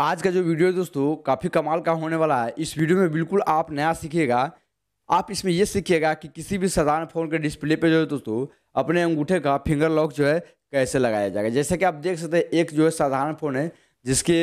आज का जो वीडियो है दोस्तों काफ़ी कमाल का होने वाला है। इस वीडियो में बिल्कुल आप नया सीखिएगा। आप इसमें यह सीखिएगा कि किसी भी साधारण फ़ोन के डिस्प्ले पे जो है दोस्तों अपने अंगूठे का फिंगर लॉक जो है कैसे लगाया जाएगा। जैसे कि आप देख सकते हैं एक जो है साधारण फ़ोन है जिसके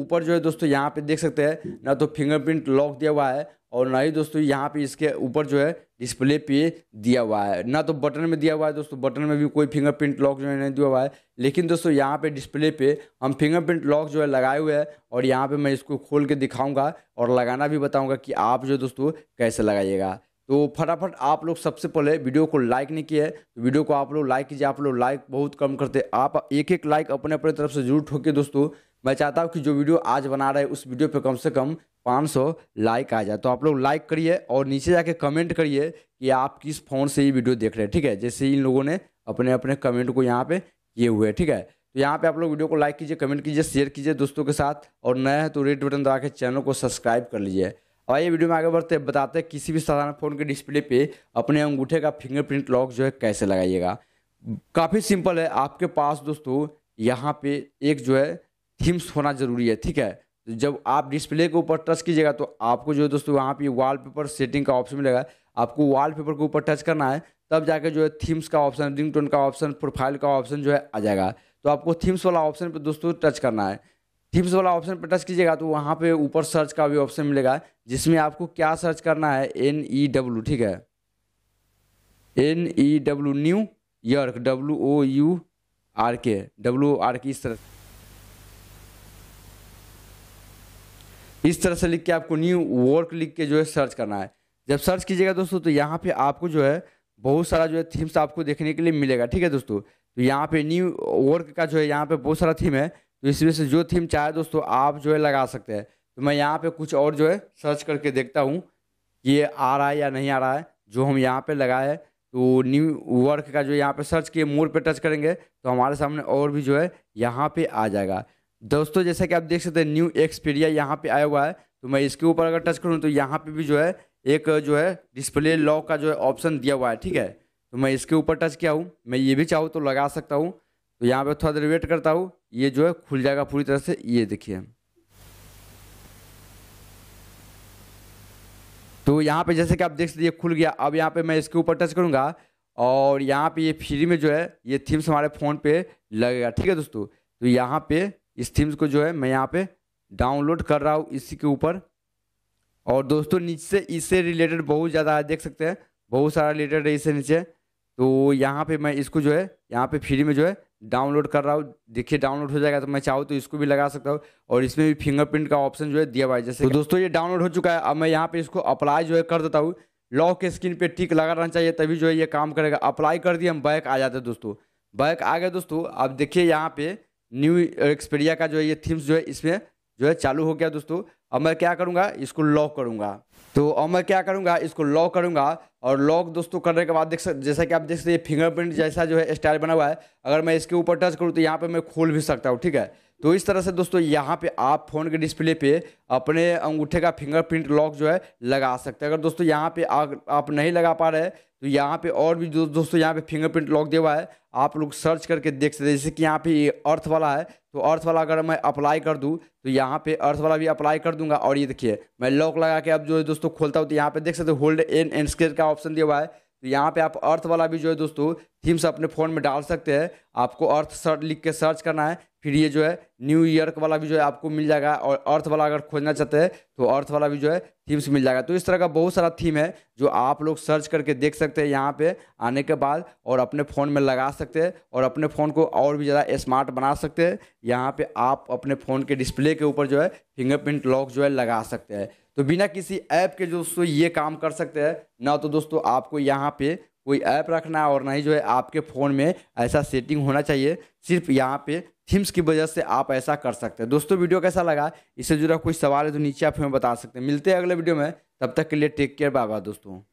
ऊपर जो है दोस्तों यहाँ पे देख सकते हैं ना तो फिंगरप्रिंट लॉक दिया हुआ है और ना ही दोस्तों यहाँ पे इसके ऊपर जो है डिस्प्ले पे दिया हुआ है, ना तो बटन में दिया हुआ है। दोस्तों बटन में भी कोई फिंगरप्रिंट लॉक जो है नहीं दिया हुआ है, लेकिन दोस्तों यहाँ पे डिस्प्ले पे हम फिंगरप्रिंट लॉक जो है लगाए हुए हैं और यहाँ पे मैं इसको खोल के दिखाऊँगा और लगाना भी बताऊँगा कि आप जो दोस्तों कैसे लगाइएगा। तो फटाफट आप लोग सबसे पहले वीडियो को लाइक नहीं किया है तो वीडियो को आप लोग लाइक कीजिए। आप लोग लाइक बहुत कम करते हैं, आप एक एक लाइक अपने अपने तरफ से जरूर ठोके। दोस्तों मैं चाहता हूँ कि जो वीडियो आज बना रहे उस वीडियो पे कम से कम 500 लाइक आ जाए, तो आप लोग लाइक करिए और नीचे जाके कमेंट करिए कि आप किस फ़ोन से ये वीडियो देख रहे हैं। ठीक है, जैसे इन लोगों ने अपने अपने कमेंट को यहाँ पे किए हुए हैं। ठीक है, तो यहाँ पे आप लोग वीडियो को लाइक कीजिए, कमेंट कीजिए, शेयर कीजिए दोस्तों के साथ, और नया है तो रेड बटन दबा के चैनल को सब्सक्राइब कर लीजिए। और ये वीडियो में आगे बढ़ते बताते हैं किसी भी साधारण फ़ोन के डिस्प्ले पे अपने अंगूठे का फिंगरप्रिंट लॉक जो है कैसे लगाइएगा। काफ़ी सिंपल है। आपके पास दोस्तों यहाँ पे एक जो है थीम्स होना ज़रूरी है। ठीक है, तो जब आप डिस्प्ले के ऊपर टच कीजिएगा तो आपको जो है दोस्तों वहाँ पे वॉलपेपर सेटिंग का ऑप्शन मिलेगा। आपको वॉलपेपर के ऊपर टच करना है, तब जाके जो है थीम्स का ऑप्शन, रिंगटोन का ऑप्शन, प्रोफाइल का ऑप्शन जो है आ जाएगा। तो आपको थीम्स वाला ऑप्शन पर दोस्तों टच करना है। थीम्स वाला ऑप्शन पर टच कीजिएगा तो वहाँ पे ऊपर सर्च का भी ऑप्शन मिलेगा, जिसमें आपको क्या सर्च करना है, NEW। ठीक है, NEW New York, WOURK, WORK इस तरह से लिख के आपको न्यू वर्क लिख के जो है सर्च करना है। जब सर्च कीजिएगा दोस्तों तो यहाँ पे आपको जो है बहुत सारा जो है थीम्स आपको देखने के लिए मिलेगा। ठीक है दोस्तों, तो यहाँ पे न्यू वर्क का जो है यहाँ पे बहुत सारा थीम है, तो इसमें से जो थीम चाहे दोस्तों आप जो है लगा सकते हैं। तो मैं यहाँ पे कुछ और जो है सर्च करके देखता हूँ कि ये आ रहा है या नहीं आ रहा है जो हम यहाँ पे लगाए हैं। तो न्यू वर्क का जो यहाँ पे सर्च किए, मोर पे टच करेंगे तो हमारे सामने और भी जो है यहाँ पे आ जाएगा। दोस्तों जैसा कि आप देख सकते हैं न्यू एक्सपीरिया यहाँ पे आया हुआ है, तो मैं इसके ऊपर अगर टच करूँ तो यहाँ पे भी जो है एक जो है डिस्प्ले लॉक का जो है ऑप्शन दिया हुआ है। ठीक है, तो मैं इसके ऊपर टच किया हूँ। मैं ये भी चाहूँ तो लगा सकता हूँ, तो यहाँ पे थोड़ा देर वेट करता हूँ, ये जो है खुल जाएगा पूरी तरह से। ये देखिए, तो यहाँ पे जैसे कि आप देख सकते हैं ये खुल गया। अब यहाँ पे मैं इसके ऊपर टच करूँगा और यहाँ पे ये फ्री में जो है ये थीम्स हमारे फ़ोन पे लगेगा। ठीक है दोस्तों, तो यहाँ पे इस थीम्स को जो है मैं यहाँ पे डाउनलोड कर रहा हूँ इसी के ऊपर। और दोस्तों नीचे इससे रिलेटेड बहुत ज़्यादा है, देख सकते हैं बहुत सारा रिलेटेड है इससे नीचे। तो यहाँ पे मैं इसको जो है यहाँ पे फ्री में जो है डाउनलोड कर रहा हूँ। देखिए डाउनलोड हो जाएगा, तो मैं चाहूँ तो इसको भी लगा सकता हूँ और इसमें भी फिंगरप्रिंट का ऑप्शन जो है दिया हुआ है। जैसे तो दोस्तों ये डाउनलोड हो चुका है। अब मैं यहाँ पे इसको अप्लाई जो है कर देता हूँ। लॉक के स्क्रीन पे टिक लगा रहना चाहिए तभी जो है ये काम करेगा। अप्लाई कर दिए, हम बैक आ जाते हैं दोस्तों। बैक आ गए दोस्तों, अब देखिए यहाँ पे न्यू एक्सपीरिया का जो है ये थीम्स जो है इसमें जो है चालू हो गया दोस्तों। अब मैं क्या करूँगा, इसको लॉक करूँगा। तो अब मैं क्या करूँगा, इसको लॉक करूँगा। और लॉक दोस्तों करने के बाद देख सकते, जैसा कि आप देख सकते हैं फिंगरप्रिंट जैसा जो है स्टाइल बना हुआ है। अगर मैं इसके ऊपर टच करूँ तो यहाँ पे मैं खोल भी सकता हूँ। ठीक है, तो इस तरह से दोस्तों यहाँ पे आप फ़ोन के डिस्प्ले पे अपने अंगूठे का फिंगरप्रिंट लॉक जो है लगा सकते हैं। अगर दोस्तों यहाँ पे आप नहीं लगा पा रहे तो यहाँ पे और भी दोस्तों यहाँ पे फिंगरप्रिंट लॉक दिया हुआ है, आप लोग सर्च करके देख सकते हैं। जैसे कि यहाँ पे ये अर्थ वाला है, तो अर्थ वाला अगर मैं अप्लाई कर दूँ तो यहाँ पे अर्थ वाला भी अप्लाई कर दूंगा। और ये देखिए मैं लॉक लगा के अब जो है दोस्तों खोलता हूँ तो यहाँ पे देख सकते हो होल्ड एंड स्केयर का ऑप्शन दिया हुआ है। तो यहाँ पे आप अर्थ वाला भी जो है दोस्तों थीम्स अपने फ़ोन में डाल सकते हैं। आपको अर्थ सर्च लिख के सर्च करना है, फिर ये जो है न्यू ईयर वाला भी जो है आपको मिल जाएगा। और अर्थ वाला अगर खोजना चाहते हैं तो अर्थ वाला भी जो है थीम्स मिल जाएगा। तो इस तरह का बहुत सारा थीम है जो आप लोग सर्च करके देख सकते हैं यहाँ पे आने के बाद, और अपने फ़ोन में लगा सकते हैं और अपने फ़ोन को और भी ज़्यादा स्मार्ट बना सकते हैं। यहाँ पे आप अपने फ़ोन के डिस्प्ले के ऊपर जो है फिंगरप्रिंट लॉक जो है लगा सकते हैं। तो बिना किसी ऐप के दोस्तों ये काम कर सकते हैं। ना तो दोस्तों आपको यहाँ पे कोई ऐप रखना और ना ही जो है आपके फ़ोन में ऐसा सेटिंग होना चाहिए। सिर्फ यहाँ पे थीम्स की वजह से आप ऐसा कर सकते हैं। दोस्तों वीडियो कैसा लगा, इससे जुड़ा कोई सवाल है तो नीचे आप हमें बता सकते हैं। मिलते हैं अगले वीडियो में, तब तक के लिए टेक केयर, बाय बाय दोस्तों।